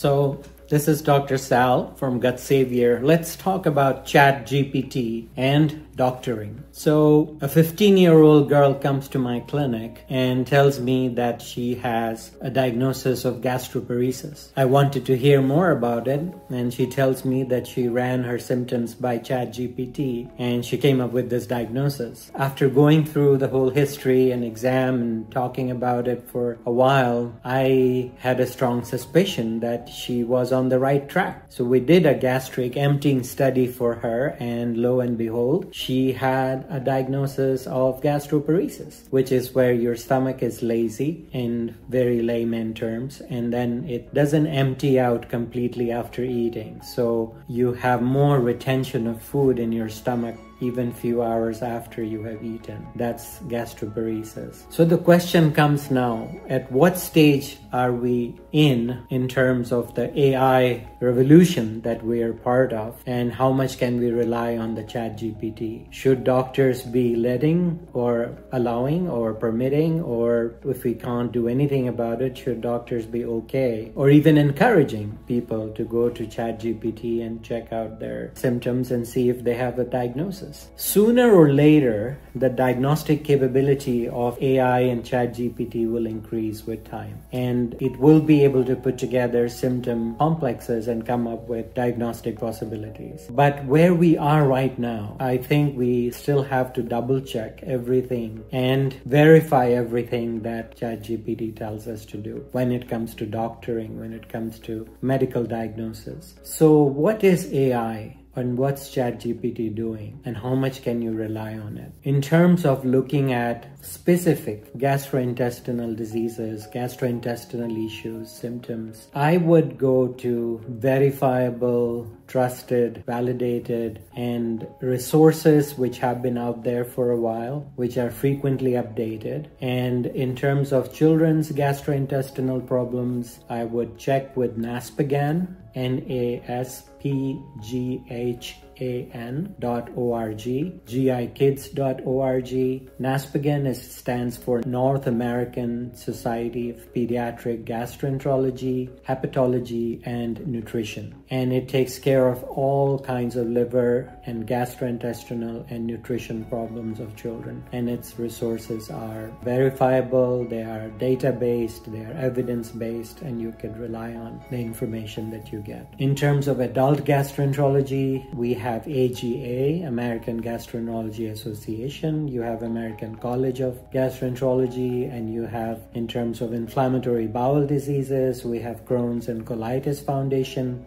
So this is Dr. Sal from Gut Savior. Let's talk about ChatGPT and doctoring. So a 15-year-old girl comes to my clinic and tells me that she has a diagnosis of gastroparesis. I wanted to hear more about it, and she tells me that she ran her symptoms by ChatGPT and she came up with this diagnosis. After going through the whole history and exam and talking about it for a while, I had a strong suspicion that she was on the right track. So we did a gastric emptying study for her, and lo and behold, she had a diagnosis of gastroparesis, which is where your stomach is lazy in very layman terms, and then it doesn't empty out completely after eating. So you have more retention of food in your stomach even few hours after you have eaten. That's gastroparesis. So the question comes now, at what stage are we in terms of the AI revolution that we are part of, and how much can we rely on the ChatGPT? Should doctors be letting or allowing or permitting, or if we can't do anything about it, should doctors be okay or even encouraging people to go to ChatGPT and check out their symptoms and see if they have a diagnosis? Sooner or later, the diagnostic capability of AI and ChatGPT will increase with time, and it will be able to put together symptom complexes and come up with diagnostic possibilities. But where we are right now, I think we still have to double check everything and verify everything that ChatGPT tells us to do when it comes to doctoring, when it comes to medical diagnosis. So what is AI? And what's ChatGPT doing, and how much can you rely on it? In terms of looking at specific gastrointestinal diseases, gastrointestinal issues, symptoms, I would go to verifiable, trusted, validated, and resources which have been out there for a while, which are frequently updated. And in terms of children's gastrointestinal problems, I would check with NASPGHAN, NASPGHAN.org, GIKIDS.org. NASPGHAN stands for North American Society of Pediatric Gastroenterology, Hepatology, and Nutrition. And it takes care of all kinds of liver and gastrointestinal and nutrition problems of children. And its resources are verifiable, they are data-based, they are evidence-based, and you can rely on the information that you get. In terms of adult gastroenterology, we have AGA, American Gastroenterology Association, you have American College of Gastroenterology, and you have, in terms of inflammatory bowel diseases, we have Crohn's and Colitis Foundation.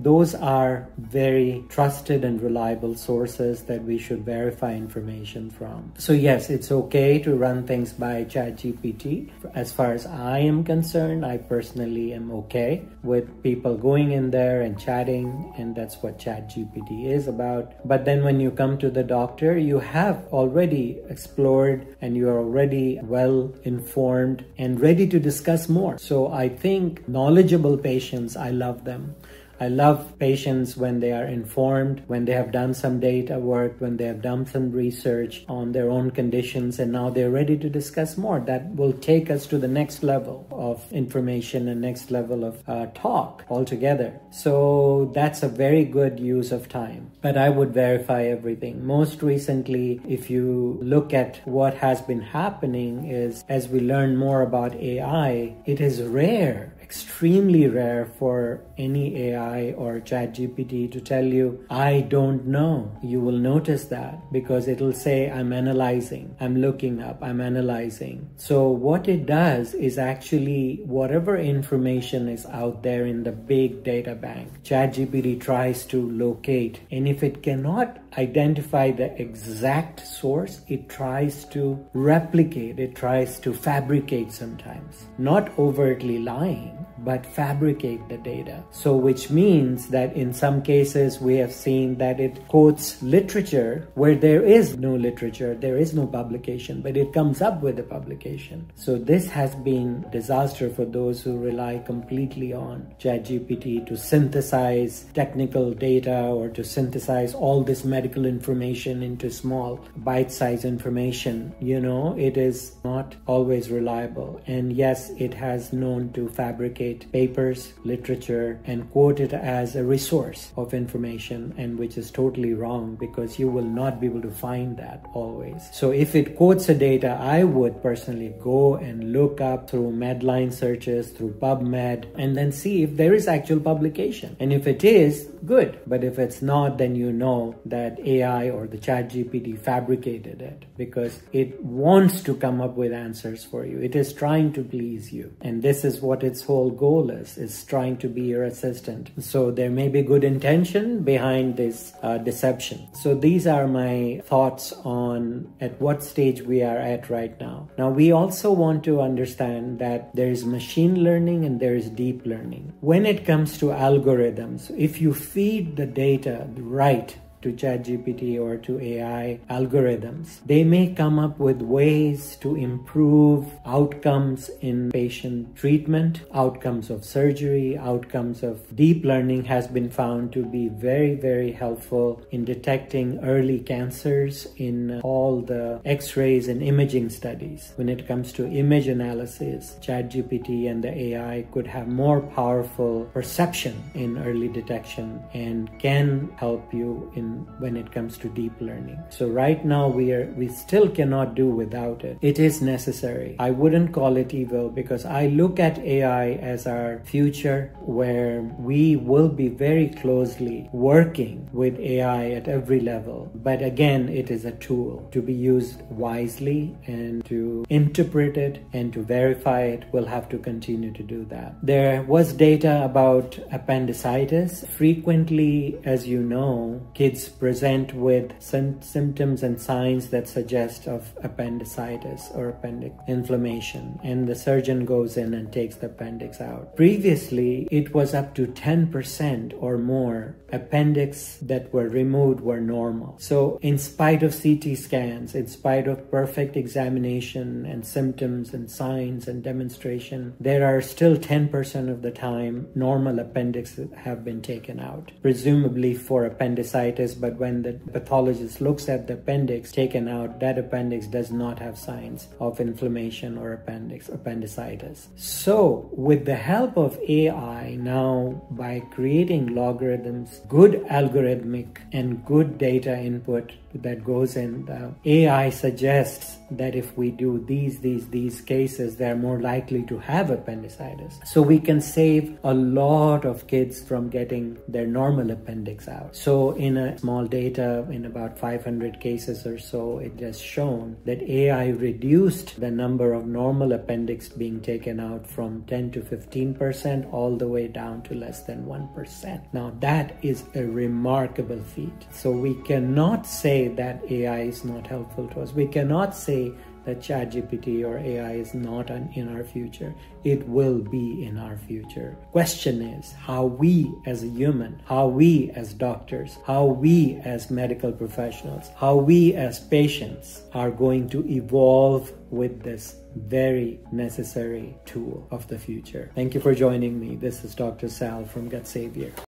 Those are very trusted and reliable sources that we should verify information from. So yes, it's okay to run things by ChatGPT. As far as I am concerned, I personally am okay with people going in there and chatting, and that's what ChatGPT is about. But then when you come to the doctor, you have already explored and you are already well informed and ready to discuss more. So I think knowledgeable patients, I love them. I love patients when they are informed, when they have done some data work, when they have done some research on their own conditions, and now they're ready to discuss more. That will take us to the next level of information and next level of talk altogether. So that's a very good use of time. But I would verify everything. Most recently, if you look at what has been happening is, as we learn more about AI, it is rare, extremely rare for any AI or ChatGPT to tell you, I don't know. You will notice that because it'll say, I'm analyzing, I'm looking up, I'm analyzing. So what it does is actually whatever information is out there in the big data bank, ChatGPT tries to locate. And if it cannot identify the exact source, it tries to replicate, it tries to fabricate sometimes, not overtly lying, but fabricate the data. So which means that in some cases we have seen that it quotes literature where there is no literature, there is no publication, but it comes up with a publication. So this has been a disaster for those who rely completely on ChatGPT to synthesize technical data or to synthesize all this medical information into small bite-sized information. You know, it is not always reliable. And yes, it has known to fabricate evaluate papers, literature, and quote it as a resource of information, and which is totally wrong because you will not be able to find that always. So if it quotes the data, I would personally go and look up through Medline searches, through PubMed, and then see if there is actual publication. And if it is, good. But if it's not, then you know that AI or the ChatGPT fabricated it, because it wants to come up with answers for you. It is trying to please you. And this is what its whole goal is trying to be your assistant. So there may be good intention behind this deception. So these are my thoughts on at what stage we are at right now. Now, we also want to understand that there is machine learning and there is deep learning. When it comes to algorithms, if you feed the data right to ChatGPT or to AI algorithms, they may come up with ways to improve outcomes in patient treatment, outcomes of surgery, outcomes of deep learning has been found to be very, very helpful in detecting early cancers in all the x-rays and imaging studies. When it comes to image analysis, ChatGPT and the AI could have more powerful perception in early detection and can help you in when it comes to deep learning. So right now we still cannot do without it. It is necessary. I wouldn't call it evil, because I look at AI as our future, where we will be very closely working with AI at every level. But again, it is a tool to be used wisely, and to interpret it and to verify it, we'll have to continue to do that. There was data about appendicitis. Frequently, as you know, kids present with symptoms and signs that suggest of appendicitis or appendix inflammation, and the surgeon goes in and takes the appendix out. Previously, it was up to 10% or more appendix that were removed were normal. So in spite of CT scans, in spite of perfect examination and symptoms and signs and demonstration, there are still 10% of the time normal appendixes have been taken out, presumably for appendicitis. But when the pathologist looks at the appendix taken out, that appendix does not have signs of inflammation or appendicitis. So with the help of AI now, by creating logarithms, good algorithmic and good data input that goes in, the AI suggests that if we do these cases, they're more likely to have appendicitis. So we can save a lot of kids from getting their normal appendix out. So in a small data, in about 500 cases or so, it has shown that AI reduced the number of normal appendix being taken out from 10 to 15% all the way down to less than 1%. Now that is a remarkable feat. So we cannot say that AI is not helpful to us. We cannot say that ChatGPT or AI is not in our future. It will be in our future. Question is how we as a human, how we as doctors, how we as medical professionals, how we as patients are going to evolve with this very necessary tool of the future. Thank you for joining me. This is Dr. Sal from Gut Savior.